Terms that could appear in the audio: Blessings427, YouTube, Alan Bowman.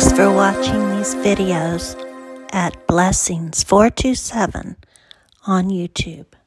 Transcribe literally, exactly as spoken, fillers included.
Thanks for watching these videos at Blessings four two seven on YouTube.